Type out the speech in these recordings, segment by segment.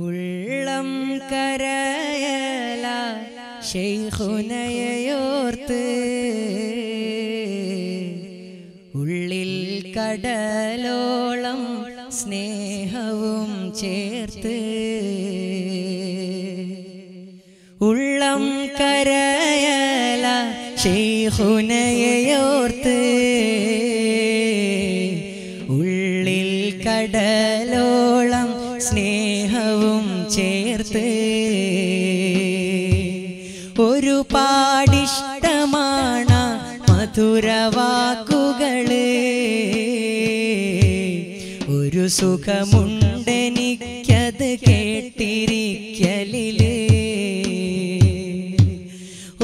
உள்ளம் கரையலா ஷேகுனையோர்த்து ഉള്ളിൽ കടലോളം സ്നേഹവും ചേർത്ത് ഉള്ളം കരയല ശൈഖുനയോർത്ത് ഉള്ളിൽ കടലോളം സ്നേഹവും ചേർത്ത് ഒരു പാടിഷ്ടമാണ് മധുരവാക്കുകളെ ഒരു സുഖമുണ്ടെനിക്കത് കേട്ടിരിക്കലിലേ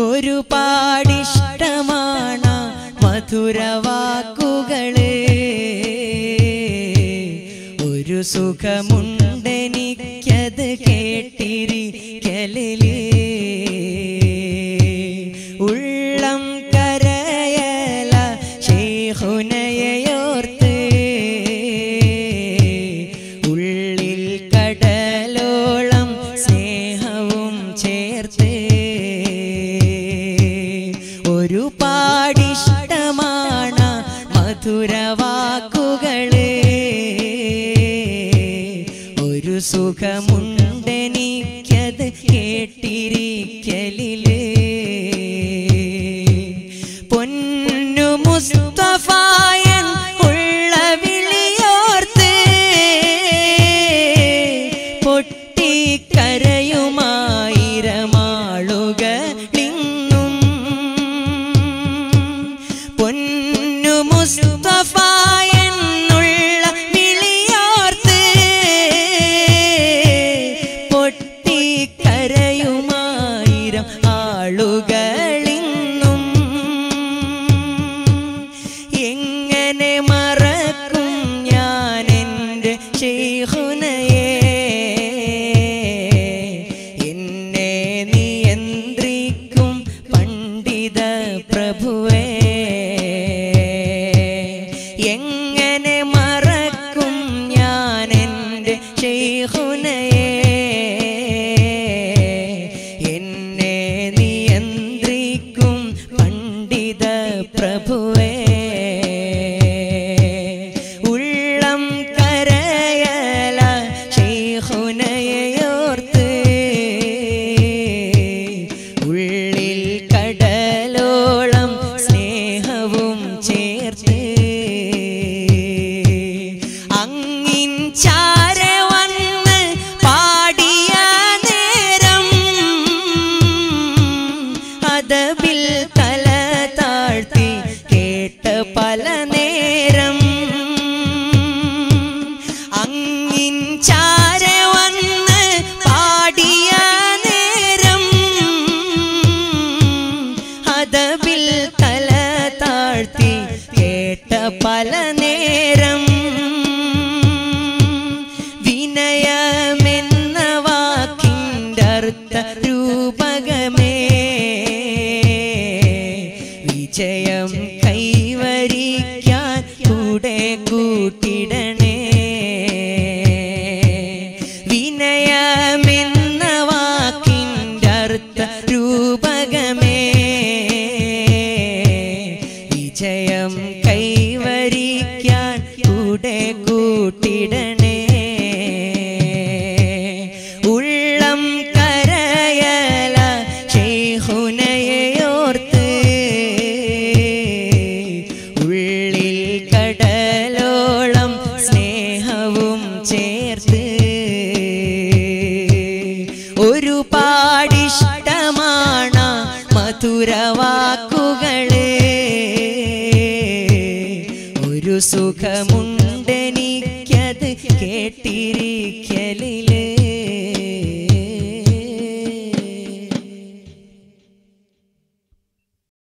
ഒരു പാടിഷ്ടമാണ് മധുരവാക്കുകളെ ഒരു സുഖമുണ്ടെനിക്കത് കേട്ടിരിക്കലിലേ മധുരവാക്കുകളെ ഒരു സുഖമുണ്ടെനിക്കത് കേട്ടിരിക്കലിലേ പൊന്നു മുസ്തഫായൻ ഉള്ള വിളിയോർത്ത് പൊട്ടിക്കരയുമായിരമാളുകളിങ്ങും പൊന്നു മുസ്തഫായൻ ഉള്ള വിളിയോർത്ത് പൊട്ടിക്കരയുമായിരം ആളുകളിന്നും എങ്ങനെ മറക്കും ഞാൻ എൻ്റെ ശൈഖുനയെ എന്നെ നിയന്ത്രിക്കും പണ്ഡിത പ്രഭുവേ എങ്ങനെ മറക്കും ഞാൻ എൻ്റെ ശൈഖുനയെ എന്നെ നിയന്ത്രിക്കും പണ്ഡിത പ്രഭുവേ ഉള്ളം കരയല ശൈഖുനയോർത്ത് ഉള്ളിൽ കടലോളം സ്നേഹവും ചേർത്ത് ചാരെ വന്ന് പാടിയ നേരം അതബിൽ തല താഴ്ത്തി കേട്ട പല നേരം അങ്ങിൻ ചാരെ വന്ന് പാടിയ നേരം അതബിൽ തല താഴ്ത്തി കേട്ട പല നേരം വിനയമെന്ന വാക്കിൻ്റർത്ഥ രൂപകമേ വിജയം കൈവരിക്കാൻ കൂടെ കൂട്ടിടണേ വിനയമെന്ന വാക്കിൻ്റർത്ഥ രൂപകമേ വിജയം കൈവരിക്കാൻ കൂടെ കൂട്ടിടണേ ഒരു പാടിഷ്ടമാണ് മധുരവാക്കുകളെ ഒരു സുഖമുണ്ടെനിക്കത് കേട്ടിരിക്കലിലേ